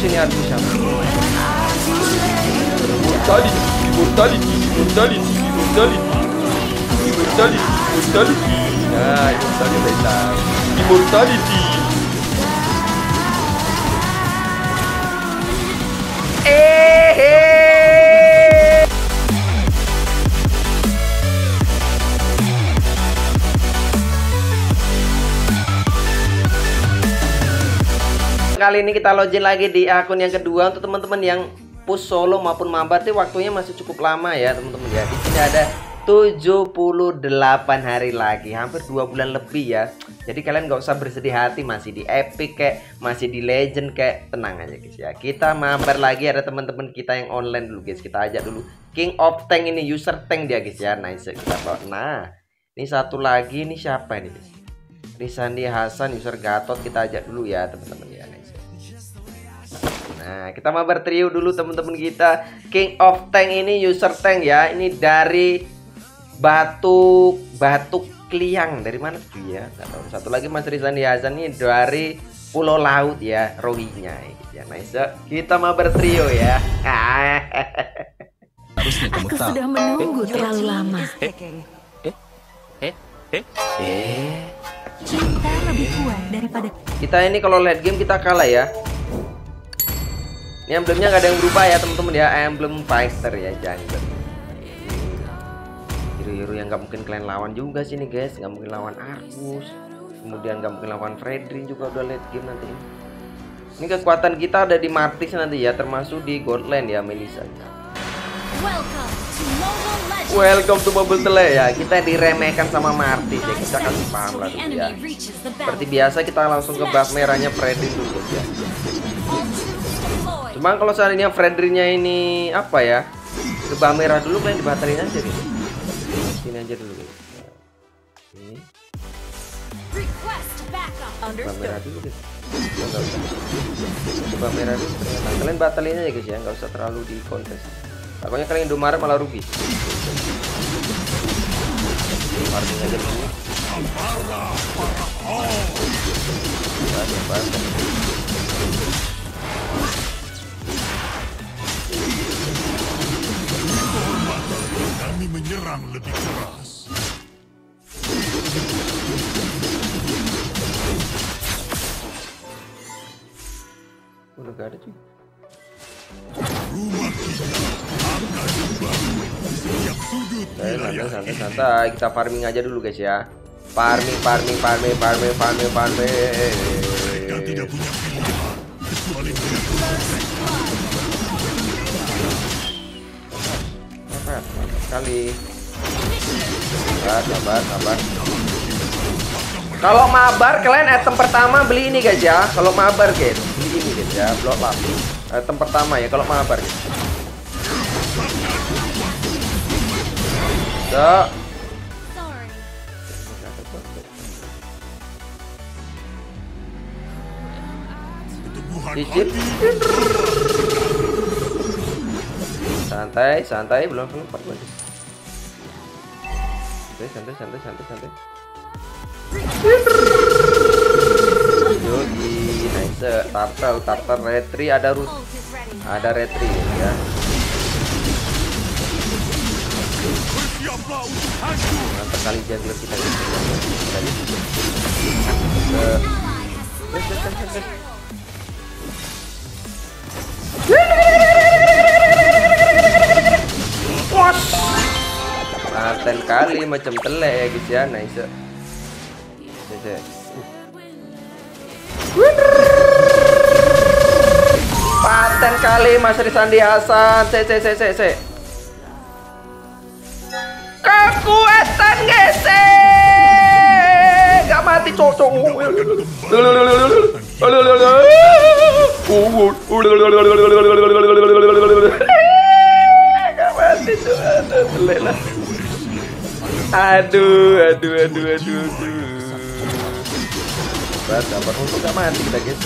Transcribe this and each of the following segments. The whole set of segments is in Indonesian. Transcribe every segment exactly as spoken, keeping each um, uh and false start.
Argus ini Argus ya. Mortality, mortality, mortality, mortality, mortality, mortality. Nah, mortality udah hilang. Mortality. Eh. eh. Kali ini kita login lagi di akun yang kedua. Untuk teman-teman yang push solo maupun mabar itu waktunya masih cukup lama ya teman-teman ya. Di sini ada tujuh puluh delapan hari lagi, hampir dua bulan lebih ya. Jadi kalian nggak usah bersedih hati, masih di epic kayak, masih di legend kayak, tenang aja guys ya. Kita mabar lagi, ada teman-teman kita yang online dulu guys. Kita ajak dulu King of Tank, ini user tank dia guys ya. Nice, kita bawa. Nah, ini satu lagi, ini siapa ini guys? Risandi Hasan, user Gatot, kita ajak dulu ya teman-teman ya. Nah, kita mabar trio dulu teman-teman kita. King of Tank ini user tank ya. Ini dari Batuk Batuk Kliang, dari mana tuh ya? Satu lagi Mas Risandi Hasan ini dari Pulau Laut ya, Rohingya ya. Nice. Kita mabar trio ya. Aku sudah menunggu terlalu lama. Eh? Eh? Eh? Eh? Cinta lebih kuat daripada kita ini. Kalau late game kita kalah ya. Ini emblemnya nggak ada yang berubah ya teman-teman ya. Emblem fighter ya, jungle. Hero-hero yang nggak mungkin kalian lawan juga sini guys. Nggak mungkin lawan Argus. Kemudian nggak mungkin lawan Fredrin juga, udah late game nanti. Ini kekuatan kita ada di Martis nanti ya, termasuk di Goldland ya, Melissa. Welcome to Mobile Legends. Welcome to Mobile Legends ya. Kita diremehkan sama Martis ya, kita kasih paham lah dulu ya. Seperti biasa kita langsung ke buff merahnya Fredrin dulu ya. Cuman kalau seandainya Fredrinnya ini apa ya, ke buff merah dulu, kalian dibatalin aja gitu. Sini aja dulu guys. Ini buff merah dulu guys. Buff merah dulu. Nah, kalian batalin aja guys ya, nggak usah terlalu di kontes. Takutnya kalian Indomaret malah rugi. Farming aja dulu. Kami menyerang lebih keras. Udah gak ada cuy. Rumah kita. Santai, santai, santai. Kita farming aja dulu guys ya. Farming, farming, farming, farming, farming, farming. Sabar, sekali. Sabar, sabar, sabar. Kalau mabar kalian item pertama beli ini guys ya. Kalau mabar guys, beli ini guys ya. Blok lapis. Item pertama ya kalau mabar guys. Duh. Santai, santai, belum sempat lagi. Santai, santai, santai, santai, santai. Yogi, nice. Tartar, tartar, retri, ada rus, ada retri ya. Mantap kali jungler kita ini. Maten kali macam telek ya guys ya, nice. Paten kali Mas Risandi Hasan, c c c c c. Kekuatan gesek gak mati cocok. Gak mati tuh. Aduh, aduh, aduh, aduh. Sabar, sabar, untuk gak mati kita guys.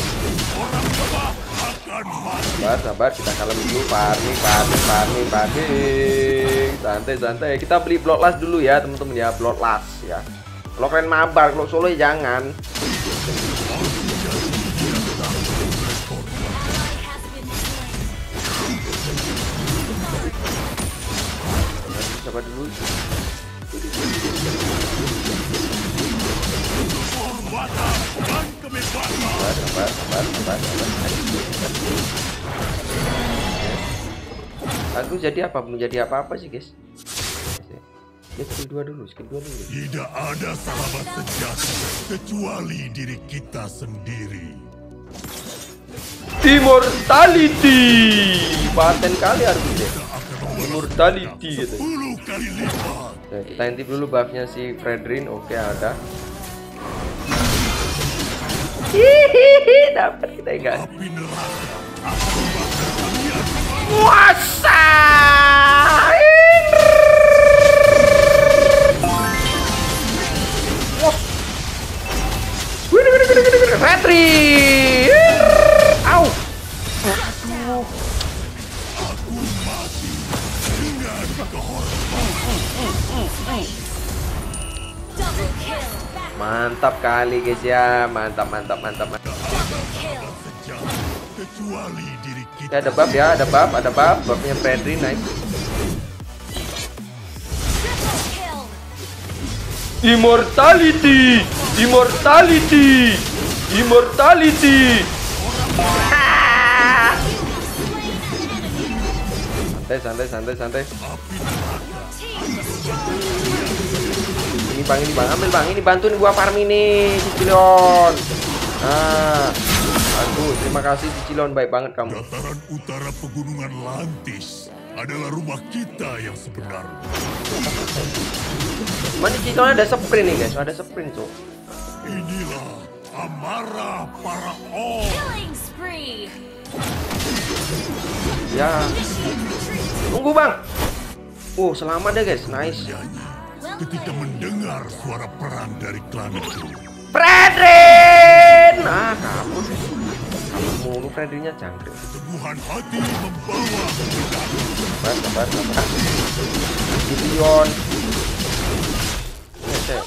Sabar, sabar, kita kalem dulu. Farming, farming, farming, farming. Santai, santai. Kita beli blok las dulu ya teman-teman ya, blok las ya. Kalau kalian mabar, kalau solo ya jangan. siapa dulu? Sabar, sabar, sabar, sabar, sabar. Aku jadi apa? Belum jadi apa-apa sih, guys. Ya, skill dua dulu, skill dua dulu. Tidak ada sahabat sejati kecuali diri kita sendiri. Immortality, paten kali harusnya. Immortality gitu. Oke, kita intip dulu buffnya si Fredrin. Oke, ada. Hihihi, dapat kita enggak? Wasain. Wah. Gede gede gede gede gede. Fredrin. Au. Aduh. Aku mati dengan kehormatan. Double kill. Mantap kali guys ya. Mantap mantap mantap. Ya, ada buff ya, ada buff, ada buff, buffnya Fredrin naik. Immortality, immortality, immortality. Santai, santai, santai, santai. Ini bang, ini bang, ambil bang, ini bantuin gua farming nih, Gideon. Ah, aduh, terima kasih Gideon, baik banget kamu. Dataran utara pegunungan Lantis adalah rumah kita yang sebenarnya. Mana Gideon ada sprint nih guys, ada sprint tuh. Inilah amarah para om. Ya, tunggu bang. Oh, selamat deh guys, nice. Ketika mendengar suara perang dari klan itu, Fredrin. Nah, kamu deh. Kamu mulu Fredrinnya jangkrik. Keteguhan hati membawa kebenaran. Sabar, sabar, sabar. Gideon. Oke.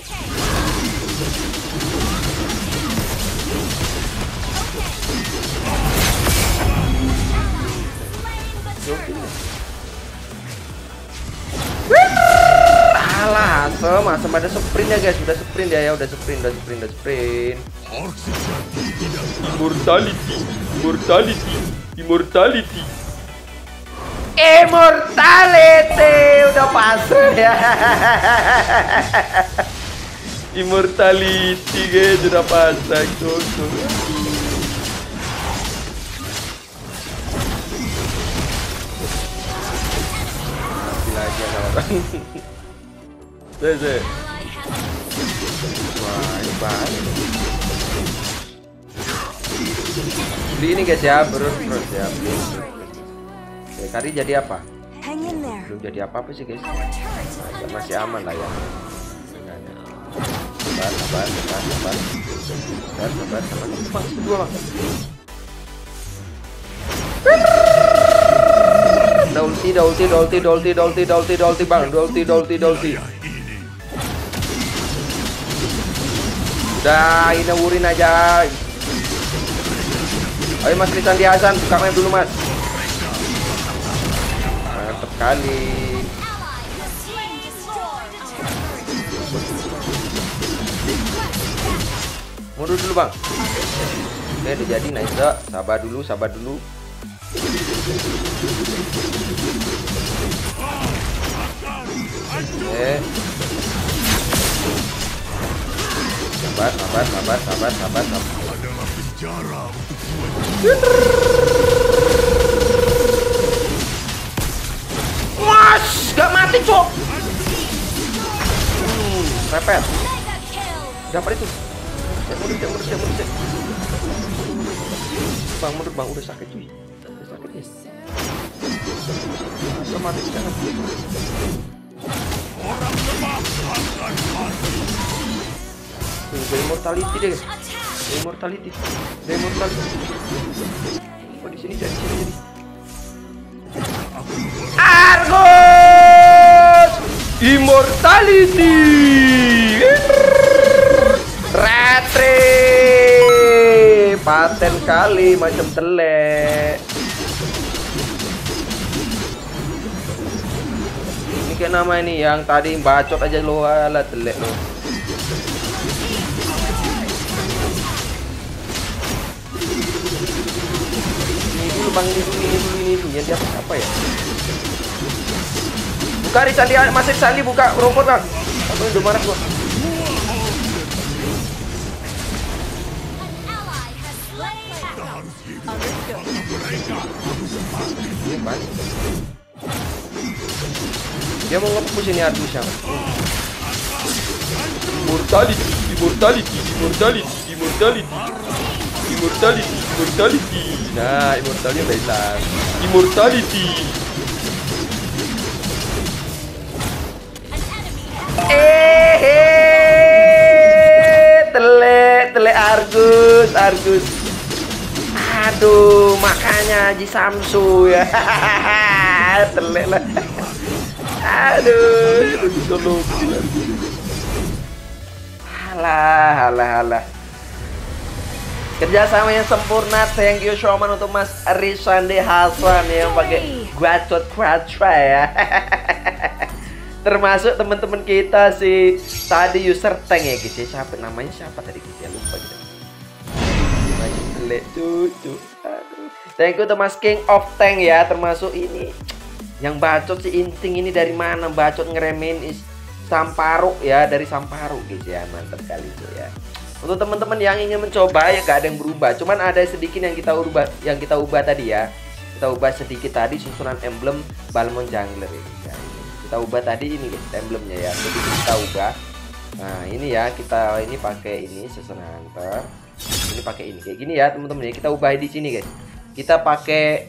Alah, asem, asem ada sprint ya guys, udah sprint ya ya, udah sprint, udah sprint, udah sprint. Immortality, immortality, immortality, immortality, udah pasrah ya. Immortality guys, udah pasrah, cocok. Hehehe. Wah, hebat. Beli ini guys ya, bro, bro ya. Oke, kali jadi apa? Belum jadi apa-apa sih guys. Nah, masih aman lah ya. Sabar, sabar, sabar, sabar. Sabar, sabar, sabar. Cepat dua lah. Dolti, dolti, dolti, dolti, dolti, dolti, dolti, bang, dolti, dolti, dolti. Udah, ini wurin aja. Ayo mas Risandi Hasan, buka main dulu mas. Mantap kali. Mundur dulu bang. Oke, udah jadi, nice deh. Sabar dulu, sabar dulu. Eh. Sabar, sabar, sabar, sabar, sabar, sabar. Adalah penjara untuk gua. Mas, gak mati, cok. Hmm, repet. Dapat itu. Mundur, mundur, mundur. Bang, mundur, bang, udah sakit cuy. Otomatis jangan orang lemah akan mati. Udah immortality deh, immortality, immortality. Oh di sini jadi sini jadi. Argus, immortality, retri, paten kali macam telek. pakai nama ini yang tadi bacot aja lo, ala telek lo. Ini dulu bang, ini dulu, ini dulu, ini dulu. Yang di atas apa ya? Buka Risandi, masih Risandi buka robot bang. Aku udah marah gua. Dia balik. Dia mau nge-push ini Argus ya. Immortality, immortality, immortality, immortality, immortality, immortality. Nah, immortality udah hilang. Immortality. Eh, telek, telek Argus, Argus. Aduh, makanya Haji Samsu ya. Telek lah. Aduh, tolong. Halah, halah, halah. Kerjasama yang sempurna. Thank you so much untuk Mas Risandi Hasan yang pakai gacot quadra ya. Termasuk teman-teman kita si tadi user tank ya guys. Siapa namanya, siapa tadi kita lupa gitu. Cucu. Aduh. Thank you Mas King of Tank ya, termasuk ini yang bacot si Inting ini dari mana bacot ngeremehin Samparu ya, dari Samparu guys ya, mantap kali itu ya. Untuk teman-teman yang ingin mencoba ya gak ada yang berubah, cuman ada sedikit yang kita ubah, yang kita ubah tadi ya, kita ubah sedikit tadi susunan emblem Balmond Jungler ya. Kita ubah tadi ini guys emblemnya ya, jadi kita ubah. Nah ini ya kita ini pakai ini season hunter. Ini pakai ini kayak gini ya teman-teman ya, kita ubah di sini guys. Kita pakai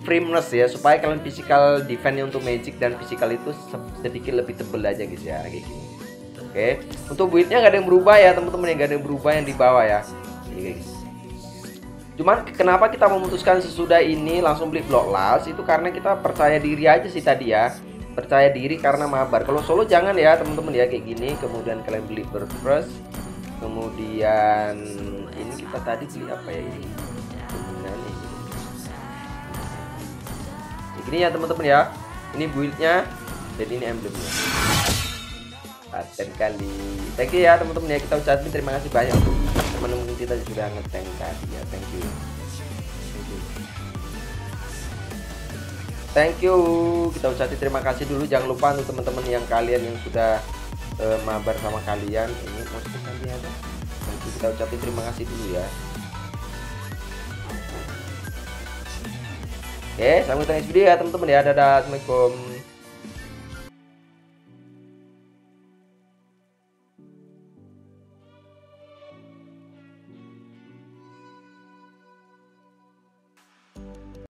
firmness ya supaya kalian physical defense untuk magic dan physical itu sedikit lebih tebel aja guys ya kayak gini. Oke, okay. Untuk build-nya gak ada yang berubah ya teman-teman ya, gak ada yang berubah yang di bawah ya. Ini guys. Cuman kenapa kita memutuskan sesudah ini langsung beli block las itu karena kita percaya diri aja sih tadi ya. Percaya diri karena mabar. Kalau solo jangan ya teman-teman ya kayak gini, kemudian kalian beli berfrust. Kemudian ini kita tadi beli apa ya ini? Nah, ini. Ini gini ya teman-teman ya. Ini build-nya, jadi ini emblemnya. Paten kali. Thank you ya teman-teman ya, kita ucapin terima kasih banyak untuk teman-teman kita sudah nge-tank tadi ya. Thank you. Thank you. Kita ucapin terima kasih dulu. Jangan lupa untuk teman-teman yang kalian yang sudah Uh, mabar sama kalian ini positif nanti ada. Nanti kita ucapin terima kasih dulu ya. Oke, sampai jumpa next video ya teman-teman ya. Dadah, assalamualaikum.